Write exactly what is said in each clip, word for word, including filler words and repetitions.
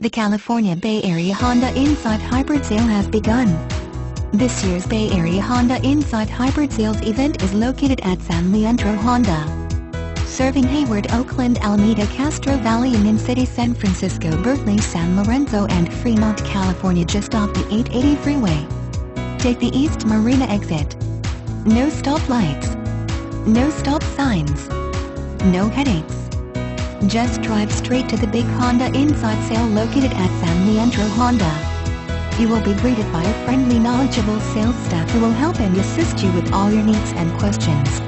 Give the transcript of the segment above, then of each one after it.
The California Bay Area Honda Insight Hybrid Sale has begun. This year's Bay Area Honda Insight Hybrid Sales event is located at San Leandro Honda, serving Hayward, Oakland, Alameda, Castro Valley, Union City, San Francisco, Berkeley, San Lorenzo and Fremont, California, just off the eight eighty freeway. Take the East Marina exit. No stop lights. No stop signs. No headaches. Just drive straight to the big Honda Insight sale located at San Leandro Honda. You will be greeted by a friendly, knowledgeable sales staff who will help and assist you with all your needs and questions.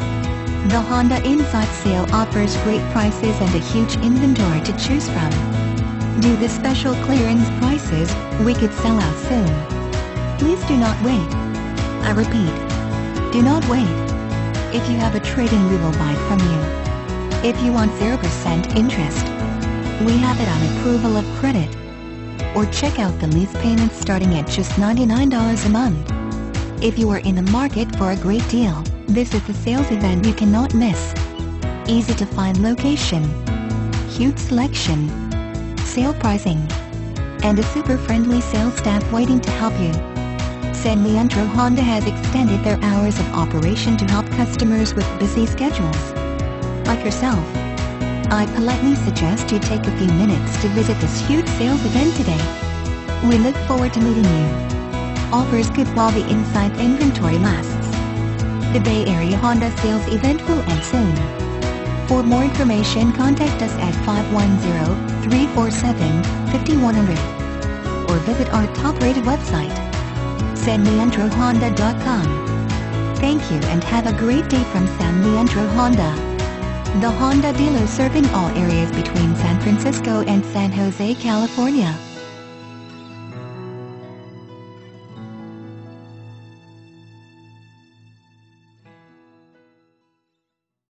The Honda Insight sale offers great prices and a huge inventory to choose from. Due to special clearance prices, we could sell out soon. Please do not wait. I repeat, do not wait. If you have a trade-in, we will buy it from you. If you want zero percent interest, we have it on approval of credit. Or check out the lease payments starting at just ninety-nine dollars a month. If you are in the market for a great deal, this is the sales event you cannot miss. Easy to find location, huge selection, sale pricing, and a super friendly sales staff waiting to help you. San Leandro Honda has extended their hours of operation to help customers with busy schedules like yourself. I politely suggest you take a few minutes to visit this huge sales event today. We look forward to meeting you. Offers good while the Insight inventory lasts. The Bay Area Honda sales event will end soon. For more information, contact us at five one zero, three four seven, five one zero zero or visit our top-rated website, san leandro honda dot com. Thank you and have a great day from San Leandro Honda, the Honda dealer serving all areas between San Francisco and San Jose, California.